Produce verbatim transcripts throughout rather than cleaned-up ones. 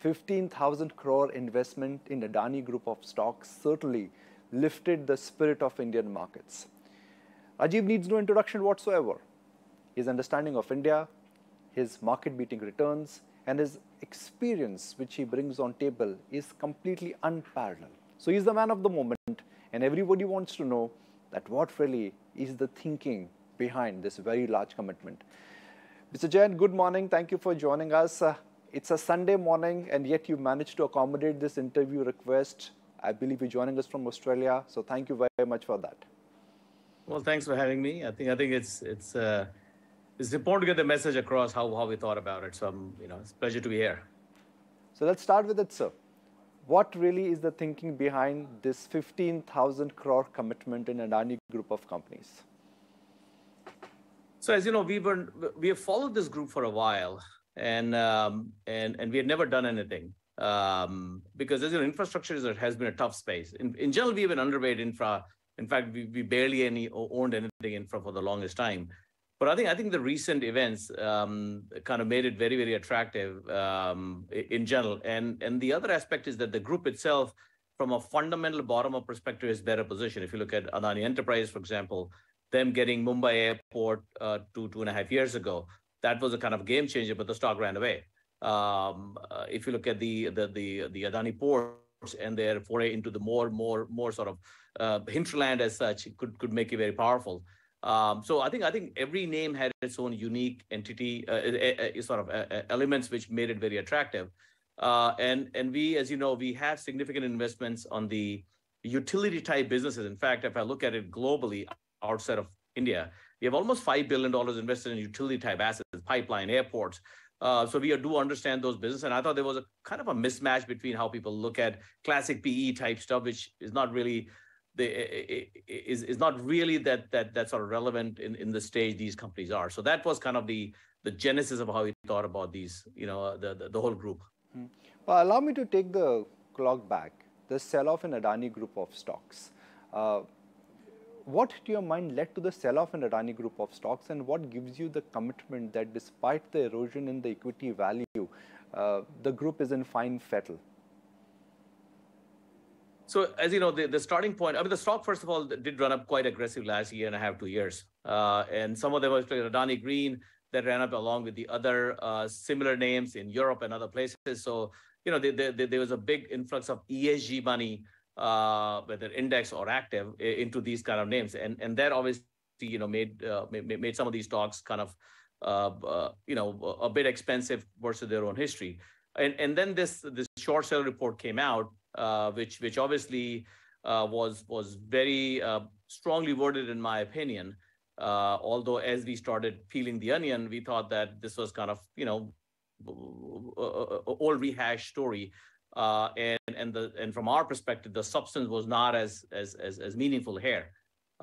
fifteen thousand crore investment in Adani Group of stocks certainly lifted the spirit of Indian markets. Rajiv needs no introduction whatsoever. His understanding of India, his market-beating returns, and his experience which he brings on table is completely unparalleled. So he's the man of the moment, and everybody wants to know that what really is the thinking behind this very large commitment. Mister Jain, good morning. Thank you for joining us. Uh, it's a Sunday morning, and yet you managed to accommodate this interview request. I believe you're joining us from Australia, so thank you very much for that. Well, thanks for having me. I think I think it's it's uh, it's important to get the message across how how we thought about it. So um, you know, it's a pleasure to be here. So let's start with it, sir. What really is the thinking behind this fifteen thousand crore commitment in Adani Group of companies? So as you know, we were we have followed this group for a while, and um, and and we had never done anything. Um, because as you know, infrastructure is, has been a tough space. In, in general, we've been underweight infra. In fact, we, we barely any owned anything infra for the longest time. But I think I think the recent events um, kind of made it very very attractive um, in general. And and the other aspect is that the group itself, from a fundamental bottom up perspective, is better positioned. If you look at Adani Enterprise, for example, them getting Mumbai Airport uh, two two and a half years ago, that was a kind of game changer. But the stock ran away. Um, uh, if you look at the, the the the Adani Ports and their foray into the more more more sort of uh, hinterland as such, could could make it very powerful. Um, so I think I think every name had its own unique entity, uh, a, a, a sort of a, a elements which made it very attractive. Uh, and and we, as you know, we have significant investments on the utility type businesses. In fact, if I look at it globally, outside of India, we have almost five billion dollars invested in utility type assets, pipeline, airports. Uh, so we do understand those businesses, and I thought there was a kind of a mismatch between how people look at classic P E type stuff, which is not really the is is not really that that that sort of relevant in, in the stage these companies are. So that was kind of the the genesis of how we thought about these, you know, the the, the whole group. Well, allow me to take the clock back. The sell-off in Adani Group of stocks. Uh, What, to your mind, led to the sell-off in Adani Group of stocks, and what gives you the commitment that despite the erosion in the equity value, uh, the group is in fine fettle? So, as you know, the, the starting point, I mean, the stock, first of all, did run up quite aggressive last year and a half, two years. Uh, and some of them was Adani Green that ran up along with the other uh, similar names in Europe and other places. So, you know, they, they, they, there was a big influx of E S G money, Uh, whether index or active, into these kind of names, and and that obviously, you know, made uh, made, made some of these stocks kind of uh, uh, you know, a bit expensive versus their own history. And and then this this short seller report came out, uh, which which obviously uh, was was very uh, strongly worded, in my opinion. Uh, although as we started peeling the onion, we thought that this was kind of, you know, old rehash story. Uh, and and the and from our perspective, the substance was not as as as, as meaningful here,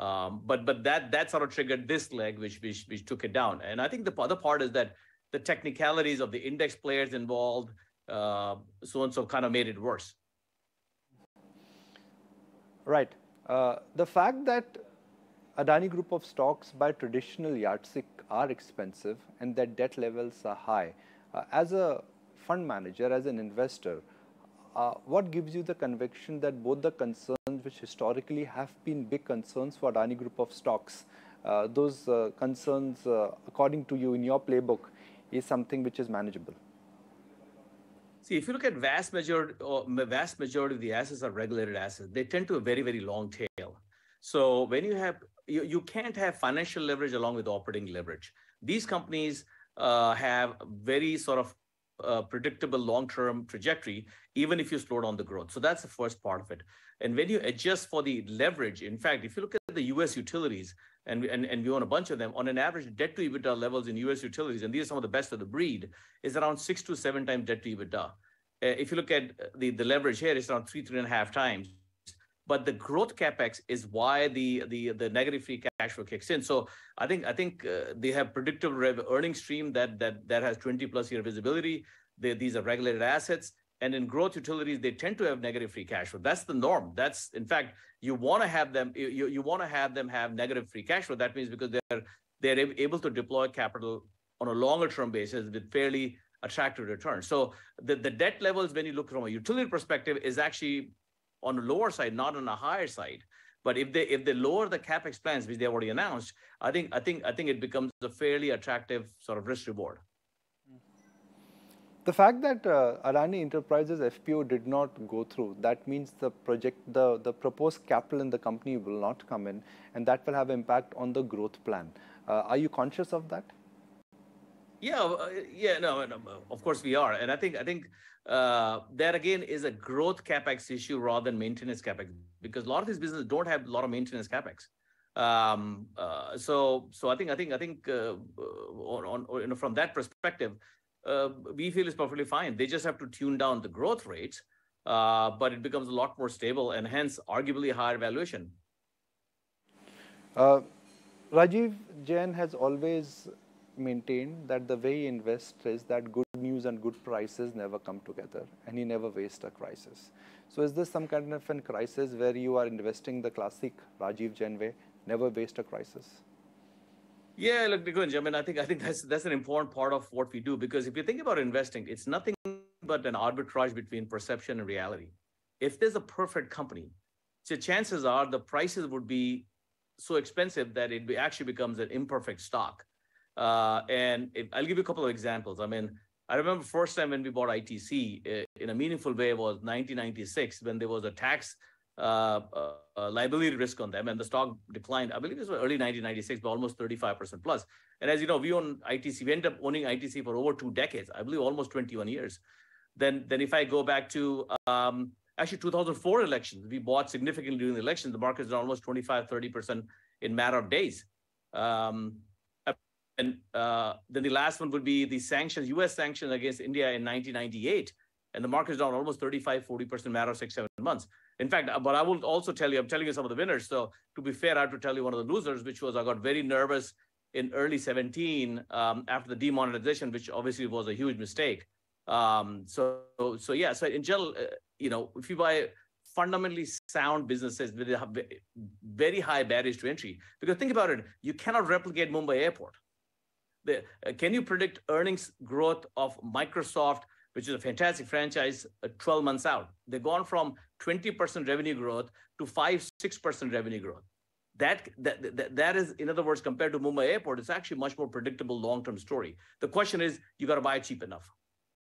um, but but that that sort of triggered this leg, which, which which took it down. And I think the other part is that the technicalities of the index players involved, uh, so and so, kind of made it worse. Right. Uh, the fact that Adani Group of stocks, by traditional yardstick, are expensive and that debt levels are high. Uh, as a fund manager, as an investor, Uh, what gives you the conviction that both the concerns which historically have been big concerns for Adani Group of stocks, uh, those uh, concerns, uh, according to you in your playbook, is something which is manageable? See, if you look at vast majority, or vast majority of the assets are regulated assets. They tend to a very, very long tail. So when you have, you, you can't have financial leverage along with operating leverage. These companies uh, have very sort of Uh, predictable long-term trajectory, even if you slow down the growth. So that's the first part of it. And when you adjust for the leverage, in fact, if you look at the U S utilities, and, and, and we own a bunch of them, on an average debt to EBITDA levels in U S utilities, and these are some of the best of the breed, is around six to seven times debt to EBITDA. Uh, if you look at the, the leverage here, it's around three, three and a half times. But the growth capex is why the the the negative free cash flow kicks in. So I think I think uh, they have predictable rev earning stream that that that has twenty plus year visibility. They, these are regulated assets, and in growth utilities they tend to have negative free cash flow. That's the norm. That's, in fact, you want to have them you you want to have them have negative free cash flow. That means because they're they're able to deploy capital on a longer term basis with fairly attractive return. So the, the debt levels, when you look from a utility perspective, is actually on the lower side, not on the higher side. But if they if they lower the capex plans, which they have already announced, I think I think I think it becomes a fairly attractive sort of risk reward. The fact that uh, Adani Enterprises F P O did not go through, that means the project, the, the proposed capital in the company will not come in, and that will have impact on the growth plan. Uh, are you conscious of that? Yeah, uh, yeah, no, no, of course we are, and I think I think uh, that again is a growth capex issue rather than maintenance capex, because a lot of these businesses don't have a lot of maintenance capex. Um, uh, so, so I think I think I think uh, on, on you know, from that perspective, Uh, we feel it's perfectly fine. They just have to tune down the growth rates, uh, but it becomes a lot more stable and hence arguably higher valuation. Uh, Rajiv Jain has always maintained that the way he invests is that good news and good prices never come together, and he never wastes a crisis. So is this some kind of a crisis where you are investing the classic Rajiv Jain way, never waste a crisis? Yeah, look, Nikunj, I mean, I think I think that's that's an important part of what we do, because if you think about investing, it's nothing but an arbitrage between perception and reality. If there's a perfect company, so chances are the prices would be so expensive that it be, actually becomes an imperfect stock. Uh, and if, I'll give you a couple of examples. I mean, I remember first time when we bought I T C in a meaningful way was nineteen ninety-six, when there was a tax Uh, uh, uh, liability risk on them, and the stock declined. I believe it was early nineteen ninety-six, but almost thirty-five percent plus. And as you know, we own I T C. We ended up owning I T C for over two decades. I believe almost twenty-one years. Then, then if I go back to um, actually two thousand four elections, we bought significantly during the election. The market is almost twenty-five, thirty percent in a matter of days. Um, and uh, then the last one would be the sanctions, U S sanctions against India in nineteen ninety-eight. And the market is down almost thirty-five, forty percent in a matter of six, seven months. In fact, but I will also tell you, I'm telling you some of the winners. So to be fair, I have to tell you one of the losers, which was I got very nervous in early seventeen um, after the demonetization, which obviously was a huge mistake. Um, so, so yeah, so in general, uh, you know, if you buy fundamentally sound businesses with very high barriers to entry, because think about it, you cannot replicate Mumbai Airport. The, uh, can you predict earnings growth of Microsoft, which is a fantastic franchise, uh, twelve months out? They've gone from twenty percent revenue growth to five, six percent revenue growth. That, that, that, that is, in other words, compared to Mumbai Airport, it's actually much more predictable long-term story. The question is, you got to buy cheap enough.